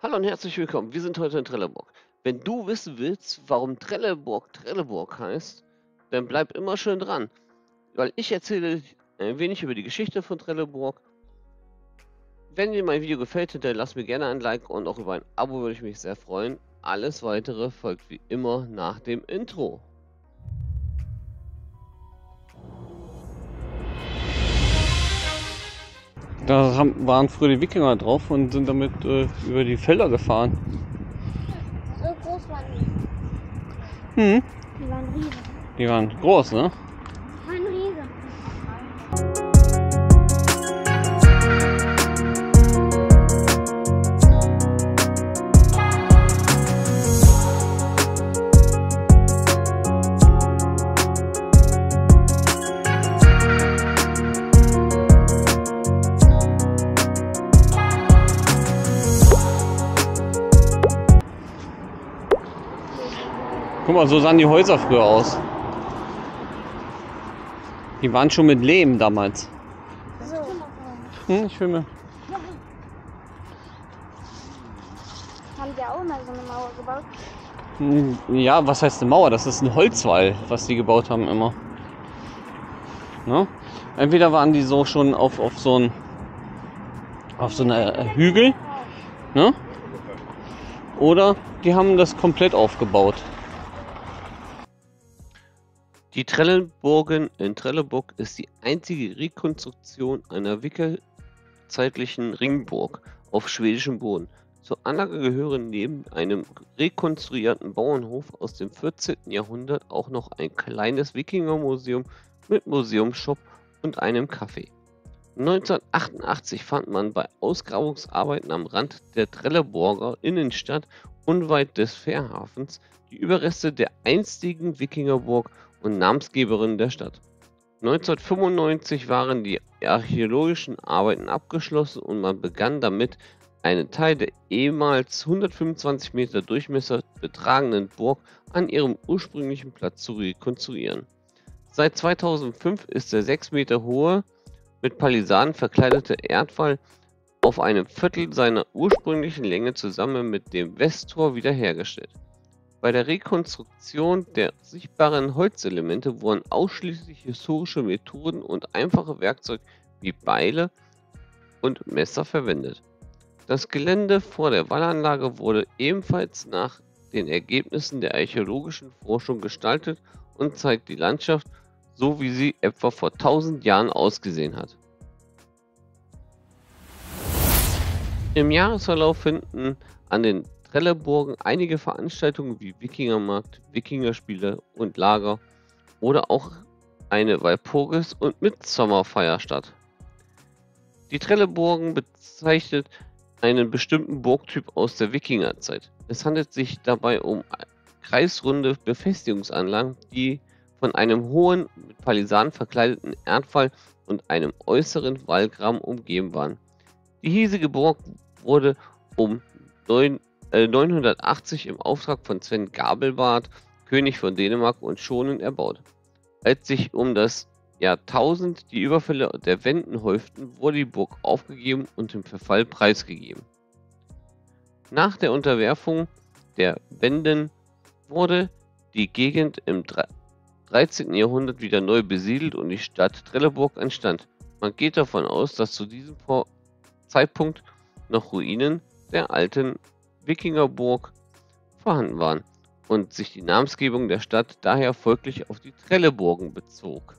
Hallo und herzlich willkommen, wir sind heute in Trelleborg. Wenn du wissen willst, warum Trelleborg Trelleborg heißt, dann bleib immer schön dran. Weil ich erzähle ein wenig über die Geschichte von Trelleborg. Wenn dir mein Video gefällt, hinterlass mir gerne ein Like und auch über ein Abo würde ich mich sehr freuen. Alles weitere folgt wie immer nach dem Intro. Da waren früher die Wikinger drauf und sind damit über die Felder gefahren. So groß waren die. Hm. Die waren riesig. Die waren groß, ne? Die waren riesig. Guck mal, so sahen die Häuser früher aus. Die waren schon mit Lehm damals. So. Ich filme. Haben die auch mal so eine Mauer gebaut? Ja, was heißt eine Mauer? Das ist ein Holzwall, was die gebaut haben immer. Ne? Entweder waren die so schon auf so einer Hügel, ne? Oder die haben das komplett aufgebaut. Die Trelleborgen in Trelleborg ist die einzige Rekonstruktion einer wickelzeitlichen Ringburg auf schwedischem Boden. Zur Anlage gehören neben einem rekonstruierten Bauernhof aus dem 14. Jahrhundert auch noch ein kleines Wikingermuseum mit Museumsshop und einem Café. 1988 fand man bei Ausgrabungsarbeiten am Rand der Trelleborger Innenstadt unweit des Fährhafens die Überreste der einstigen Wikingerburg und Namensgeberin der Stadt. 1995 waren die archäologischen Arbeiten abgeschlossen und man begann damit, einen Teil der ehemals 125 Meter Durchmesser betragenden Burg an ihrem ursprünglichen Platz zu rekonstruieren. Seit 2005 ist der 6 Meter hohe, mit Palisaden verkleidete Erdfall auf einem Viertel seiner ursprünglichen Länge zusammen mit dem Westtor wiederhergestellt. Bei der Rekonstruktion der sichtbaren Holzelemente wurden ausschließlich historische Methoden und einfache Werkzeuge wie Beile und Messer verwendet. Das Gelände vor der Wallanlage wurde ebenfalls nach den Ergebnissen der archäologischen Forschung gestaltet und zeigt die Landschaft, so wie sie etwa vor 1000 Jahren ausgesehen hat. Im Jahresverlauf finden an den Trelleborgen einige Veranstaltungen wie Wikingermarkt, Wikingerspiele und Lager oder auch eine Walpurgis- und Midsommerfeier statt. Die Trelleborgen bezeichnet einen bestimmten Burgtyp aus der Wikingerzeit. Es handelt sich dabei um kreisrunde Befestigungsanlagen, die von einem hohen, mit Palisaden verkleideten Erdfall und einem äußeren Wallkram umgeben waren. Die hiesige Burg wurde um 980 im Auftrag von Sven Gabelbart, König von Dänemark und Schonen, erbaut. Als sich um das Jahr 1000 die Überfälle der Wenden häuften, wurde die Burg aufgegeben und dem Verfall preisgegeben. Nach der Unterwerfung der Wenden wurde die Gegend im 13. Jahrhundert wieder neu besiedelt und die Stadt Trelleborg entstand. Man geht davon aus, dass zu diesem Zeitpunkt noch Ruinen der alten Wikingerburg vorhanden waren und sich die Namensgebung der Stadt daher folglich auf die Trelleborgen bezog.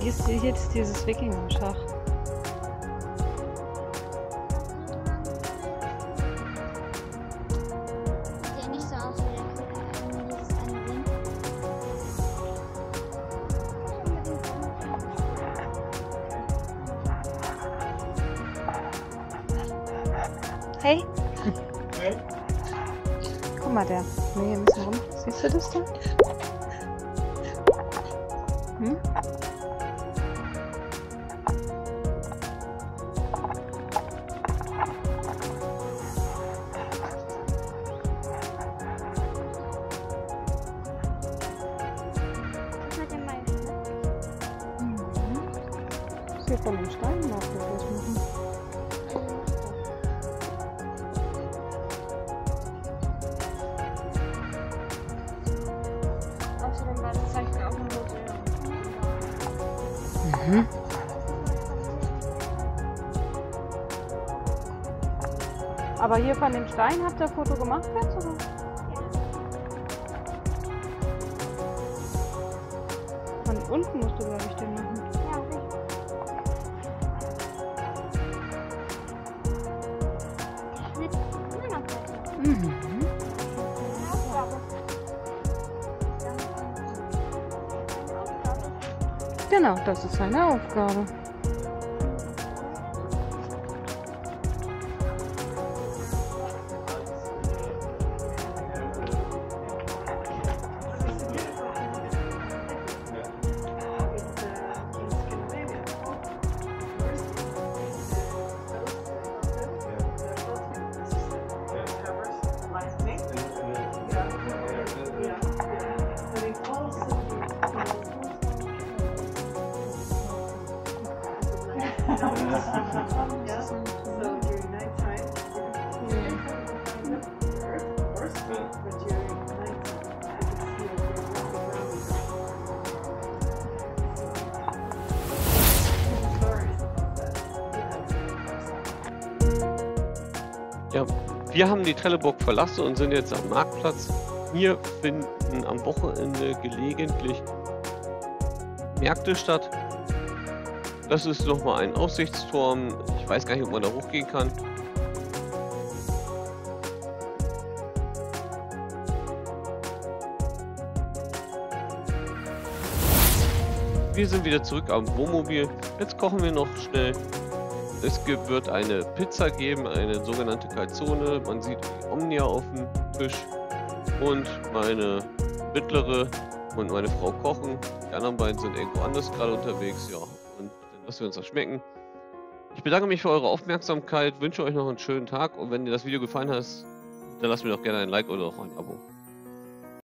hier, jetzt dieses Wikinger-Schacht. Hey. Hey. Guck mal, der. Nee, ein bisschen rum. Siehst du das da? Hm? Das ist von dem Stein noch, das machen. Mhm. Aber hier von dem Stein habt ihr ein Foto gemacht jetzt, oder? Ja. Von unten musst du, glaube ich, den machen. Ja, richtig. Ich will immer noch. Genau, das ist seine Aufgabe. Ja, wir haben die Trelleborg verlassen und sind jetzt am Marktplatz. Hier finden am Wochenende gelegentlich Märkte statt. Das ist nochmal ein Aussichtsturm. Ich weiß gar nicht, ob man da hochgehen kann. Wir sind wieder zurück am Wohnmobil. Jetzt kochen wir noch schnell. Es wird eine Pizza geben, eine sogenannte Calzone. Man sieht die Omnia auf dem Tisch. Und meine mittlere und meine Frau kochen. Die anderen beiden sind irgendwo anders gerade unterwegs. Ja, und dann lassen wir uns das schmecken. Ich bedanke mich für eure Aufmerksamkeit, wünsche euch noch einen schönen Tag. Und wenn dir das Video gefallen hat, dann lasst mir doch gerne ein Like oder auch ein Abo.